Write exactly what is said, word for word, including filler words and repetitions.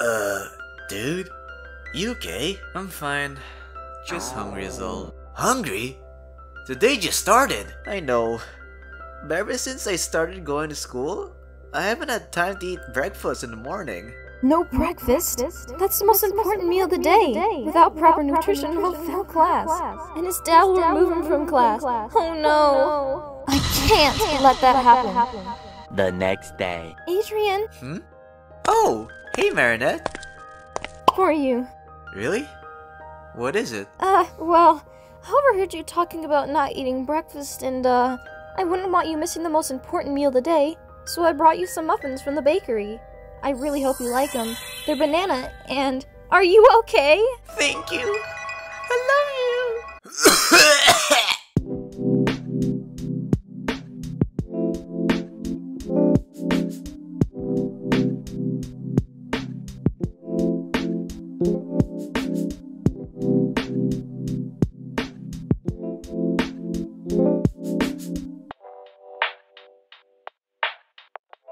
Uh, dude? You okay? I'm fine. Just hungry as all. Hungry? The day just started! I know. But ever since I started going to school, I haven't had time to eat breakfast in the morning. No breakfast? That's the most important meal of the day. Without proper nutrition, we'll fail class. And his dad will remove him from class. Oh no! I can't let that happen. The next day. Adrien! Hmm? Oh! Hey, Marinette! For you. Really? What is it? Uh, well, I overheard you talking about not eating breakfast and, uh, I wouldn't want you missing the most important meal of the day, so I brought you some muffins from the bakery. I really hope you like them. They're banana and... Are you okay? Thank you! I love you! Thank you.